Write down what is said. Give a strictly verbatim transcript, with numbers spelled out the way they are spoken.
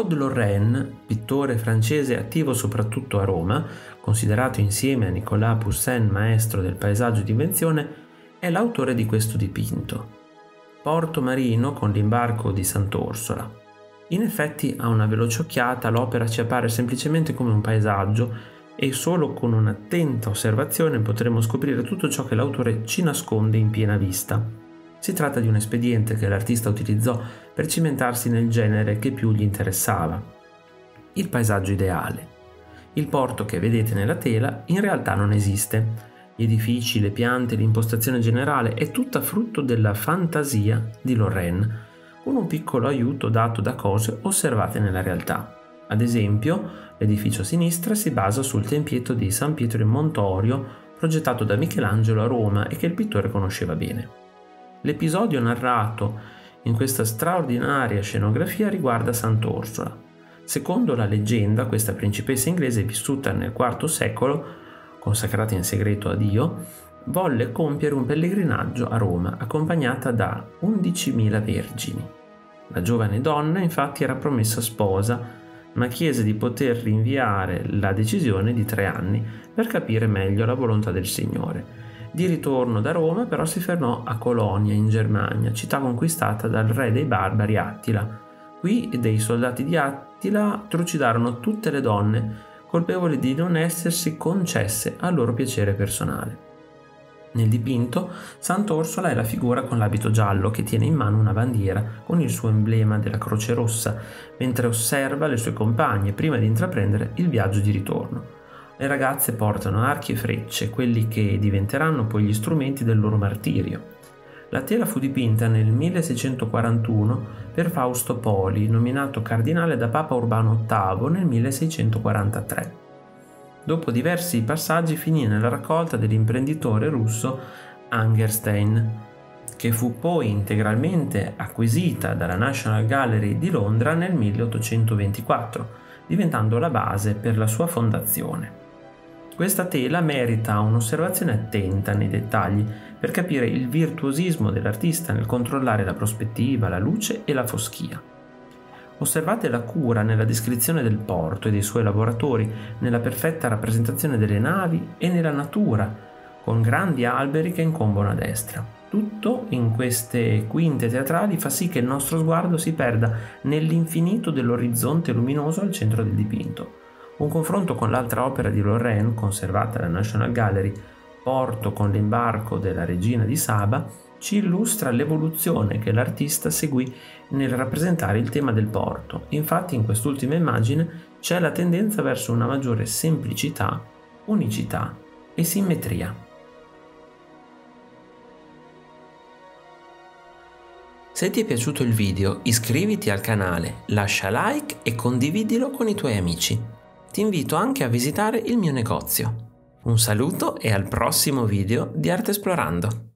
Claude Lorrain, pittore francese attivo soprattutto a Roma, considerato insieme a Nicolas Poussin maestro del paesaggio di invenzione, è l'autore di questo dipinto, Porto marino con l'imbarco di sant'Orsola. In effetti, a una veloce occhiata l'opera ci appare semplicemente come un paesaggio e solo con un'attenta osservazione potremo scoprire tutto ciò che l'autore ci nasconde in piena vista. Si tratta di un espediente che l'artista utilizzò per cimentarsi nel genere che più gli interessava, il paesaggio ideale. Il porto che vedete nella tela in realtà non esiste. Gli edifici, le piante, l'impostazione generale è tutta frutto della fantasia di Lorrain, con un piccolo aiuto dato da cose osservate nella realtà. Ad esempio, l'edificio a sinistra si basa sul Tempietto di San Pietro in Montorio, progettato da Michelangelo a Roma e che il pittore conosceva bene. L'episodio narrato in questa straordinaria scenografia riguarda Sant'Orsola. Secondo la leggenda, questa principessa inglese, vissuta nel quarto secolo, consacrata in segreto a Dio, volle compiere un pellegrinaggio a Roma accompagnata da undicimila vergini. La giovane donna infatti era promessa sposa, ma chiese di poter rinviare la decisione di tre anni per capire meglio la volontà del Signore. Di ritorno da Roma però si fermò a Colonia in Germania, città conquistata dal re dei barbari Attila. Qui dei soldati di Attila trucidarono tutte le donne, colpevoli di non essersi concesse al loro piacere personale. Nel dipinto, Sant'Orsola è la figura con l'abito giallo che tiene in mano una bandiera con il suo emblema della Croce Rossa, mentre osserva le sue compagne prima di intraprendere il viaggio di ritorno. Le ragazze portano archi e frecce, quelli che diventeranno poi gli strumenti del loro martirio. La tela fu dipinta nel milleseicentoquarantuno per Fausto Poli, nominato cardinale da Papa Urbano ottavo nel milleseicentoquarantatré. Dopo diversi passaggi finì nella raccolta dell'imprenditore russo Angerstein, che fu poi integralmente acquisita dalla National Gallery di Londra nel milleottocentoventiquattro, diventando la base per la sua fondazione. Questa tela merita un'osservazione attenta nei dettagli per capire il virtuosismo dell'artista nel controllare la prospettiva, la luce e la foschia. Osservate la cura nella descrizione del porto e dei suoi lavoratori, nella perfetta rappresentazione delle navi e nella natura, con grandi alberi che incombono a destra. Tutto in queste quinte teatrali fa sì che il nostro sguardo si perda nell'infinito dell'orizzonte luminoso al centro del dipinto. Un confronto con l'altra opera di Lorrain, conservata alla National Gallery, Porto con l'imbarco della regina di Saba, ci illustra l'evoluzione che l'artista seguì nel rappresentare il tema del porto. Infatti in quest'ultima immagine c'è la tendenza verso una maggiore semplicità, unicità e simmetria. Se ti è piaciuto il video, iscriviti al canale, lascia like e condividilo con i tuoi amici. Ti invito anche a visitare il mio negozio. Un saluto e al prossimo video di Artesplorando!